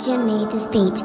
G3N made this beat.